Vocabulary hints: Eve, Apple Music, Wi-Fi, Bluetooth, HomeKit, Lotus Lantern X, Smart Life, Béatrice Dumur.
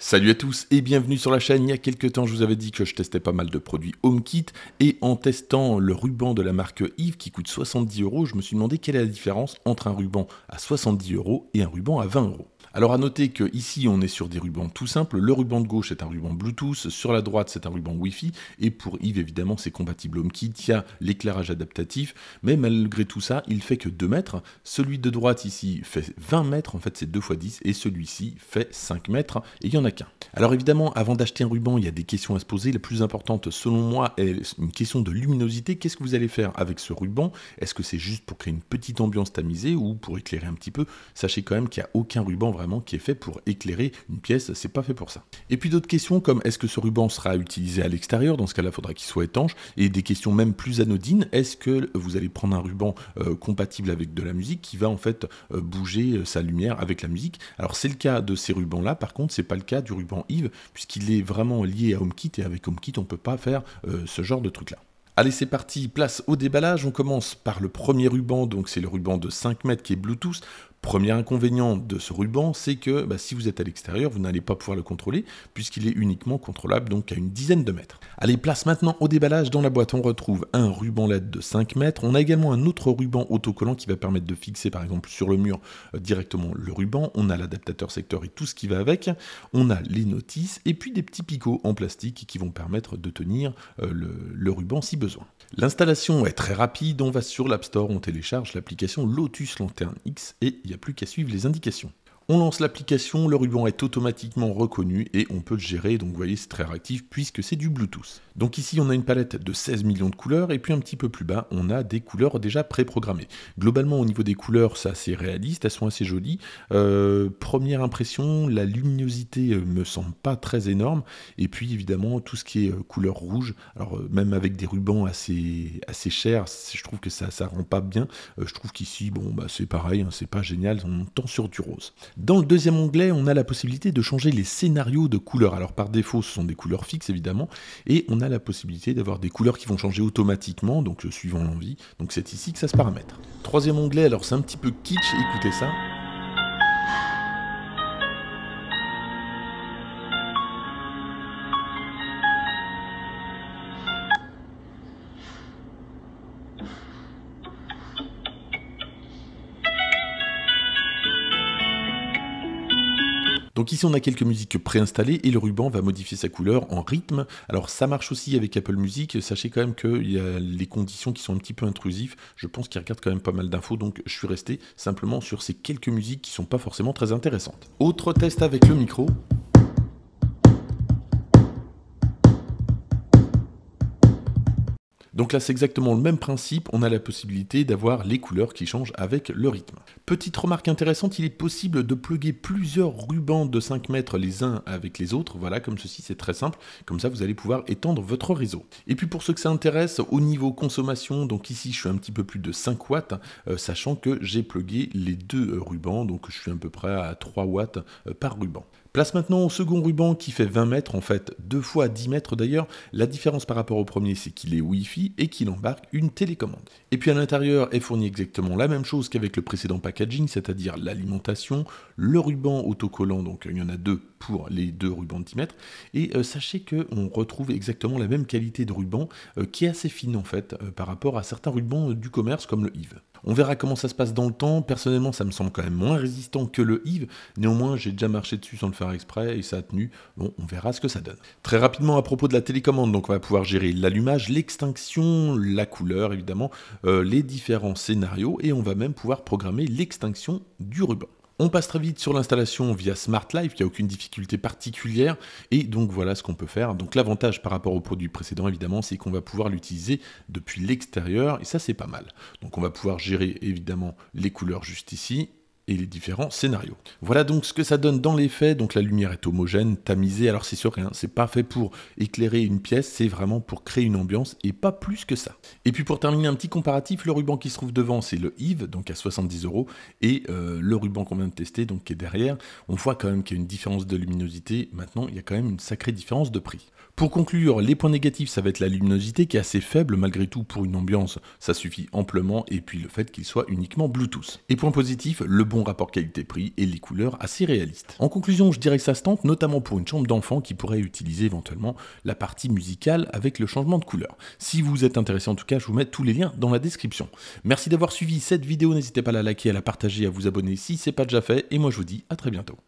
Salut à tous et bienvenue sur la chaîne. Il y a quelques temps, je vous avais dit que je testais pas mal de produits HomeKit et en testant le ruban de la marque Eve qui coûte 70 €, je me suis demandé quelle est la différence entre un ruban à 70 € et un ruban à 20 €. Alors à noter que ici on est sur des rubans tout simples, le ruban de gauche est un ruban Bluetooth, sur la droite c'est un ruban Wi-Fi, et pour Eve évidemment c'est compatible HomeKit, il y a l'éclairage adaptatif, mais malgré tout ça il fait que 2 mètres, celui de droite ici fait 20 mètres, en fait c'est 2 × 10, et celui-ci fait 5 mètres, et il n'y en a qu'un. Alors évidemment avant d'acheter un ruban il y a des questions à se poser, la plus importante selon moi est une question de luminosité, qu'est-ce que vous allez faire avec ce ruban, est-ce que c'est juste pour créer une petite ambiance tamisée ou pour éclairer un petit peu, sachez quand même qu'il n'y a aucun ruban vraiment qui est fait pour éclairer une pièce, c'est pas fait pour ça. Et puis d'autres questions comme est-ce que ce ruban sera utilisé à l'extérieur, dans ce cas là faudra qu'il soit étanche, et des questions même plus anodines, est-ce que vous allez prendre un ruban compatible avec de la musique qui va en fait bouger sa lumière avec la musique. Alors c'est le cas de ces rubans là, par contre c'est pas le cas du ruban Eve puisqu'il est vraiment lié à HomeKit et avec HomeKit on peut pas faire ce genre de truc là. Allez, c'est parti, place au déballage, on commence par le premier ruban, donc c'est le ruban de 5 mètres qui est Bluetooth. Premier inconvénient de ce ruban, c'est que si vous êtes à l'extérieur, vous n'allez pas pouvoir le contrôler puisqu'il est uniquement contrôlable donc à une dizaine de mètres. Allez, place maintenant au déballage. Dans la boîte, on retrouve un ruban LED de 5 mètres. On a également un autre ruban autocollant qui va permettre de fixer par exemple sur le mur directement le ruban. On a l'adaptateur secteur et tout ce qui va avec. On a les notices et puis des petits picots en plastique qui vont permettre de tenir le ruban si besoin. L'installation est très rapide. On va sur l'App Store, on télécharge l'application Lotus Lantern X et il n'y a plus qu'à suivre les indications. On lance l'application, le ruban est automatiquement reconnu et on peut le gérer, donc vous voyez c'est très réactif puisque c'est du Bluetooth. Donc ici on a une palette de 16 millions de couleurs et puis un petit peu plus bas on a des couleurs déjà préprogrammées. Globalement au niveau des couleurs c'est assez réaliste, elles sont assez jolies. Première impression, la luminosité me semble pas très énorme et puis évidemment tout ce qui est couleur rouge, alors même avec des rubans assez chers, je trouve que ça rend pas bien. Je trouve qu'ici bon c'est pareil, hein, c'est pas génial, on tend sur du rose. Dans le deuxième onglet, on a la possibilité de changer les scénarios de couleurs. Alors par défaut, ce sont des couleurs fixes évidemment, et on a la possibilité d'avoir des couleurs qui vont changer automatiquement, donc suivant l'envie. Donc c'est ici que ça se paramètre. Troisième onglet, alors c'est un petit peu kitsch, écoutez ça. Donc ici on a quelques musiques préinstallées et le ruban va modifier sa couleur en rythme. Alors ça marche aussi avec Apple Music, sachez quand même qu'il y a les conditions qui sont un petit peu intrusives, je pense qu'ils regardent quand même pas mal d'infos, donc je suis resté simplement sur ces quelques musiques qui sont pas forcément très intéressantes. Autre test avec le micro. Donc là c'est exactement le même principe, on a la possibilité d'avoir les couleurs qui changent avec le rythme. Petite remarque intéressante, il est possible de plugger plusieurs rubans de 5 mètres les uns avec les autres, voilà comme ceci c'est très simple, comme ça vous allez pouvoir étendre votre réseau. Et puis pour ceux que ça intéresse, au niveau consommation, donc ici je suis un petit peu plus de 5 watts, sachant que j'ai plugué les deux rubans, donc je suis à peu près à 3 watts par ruban. Place maintenant au second ruban qui fait 20 mètres, en fait 2 × 10 mètres d'ailleurs. La différence par rapport au premier, c'est qu'il est Wi-Fi et qu'il embarque une télécommande. Et puis à l'intérieur est fournie exactement la même chose qu'avec le précédent packaging, c'est-à-dire l'alimentation, le ruban autocollant, donc il y en a deux pour les deux rubans de 10 mètres. Et sachez qu'on retrouve exactement la même qualité de ruban qui est assez fine en fait par rapport à certains rubans du commerce comme le Eve. On verra comment ça se passe dans le temps, personnellement ça me semble quand même moins résistant que le Eve, néanmoins j'ai déjà marché dessus sans le faire exprès et ça a tenu, bon on verra ce que ça donne. Très rapidement à propos de la télécommande, donc on va pouvoir gérer l'allumage, l'extinction, la couleur évidemment, les différents scénarios et on va même pouvoir programmer l'extinction du ruban. On passe très vite sur l'installation via Smart Life, il n'y a aucune difficulté particulière et donc voilà ce qu'on peut faire. Donc l'avantage par rapport au produit précédent évidemment c'est qu'on va pouvoir l'utiliser depuis l'extérieur et ça c'est pas mal. Donc on va pouvoir gérer évidemment les couleurs juste ici et les différents scénarios. Voilà donc ce que ça donne dans les faits, donc la lumière est homogène, tamisée, alors c'est sûr, hein, c'est pas fait pour éclairer une pièce, c'est vraiment pour créer une ambiance et pas plus que ça. Et puis pour terminer un petit comparatif, le ruban qui se trouve devant c'est le Eve, donc à 70 € et le ruban qu'on vient de tester, donc qui est derrière, on voit quand même qu'il y a une différence de luminosité, maintenant il y a quand même une sacrée différence de prix. Pour conclure, les points négatifs, ça va être la luminosité qui est assez faible, malgré tout pour une ambiance, ça suffit amplement, et puis le fait qu'il soit uniquement Bluetooth. Et point positif, le bon bon rapport qualité-prix et les couleurs assez réalistes. En conclusion, je dirais que ça se tente, notamment pour une chambre d'enfant qui pourrait utiliser éventuellement la partie musicale avec le changement de couleur. Si vous êtes intéressé en tout cas, je vous mets tous les liens dans la description. Merci d'avoir suivi cette vidéo, n'hésitez pas à la liker, à la partager, à vous abonner si ce n'est pas déjà fait, et moi je vous dis à très bientôt.